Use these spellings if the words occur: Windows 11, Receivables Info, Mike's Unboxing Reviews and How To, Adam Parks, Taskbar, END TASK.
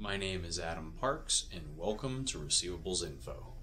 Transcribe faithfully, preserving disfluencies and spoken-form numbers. My name is Adam Parks, and welcome to Receivables Info.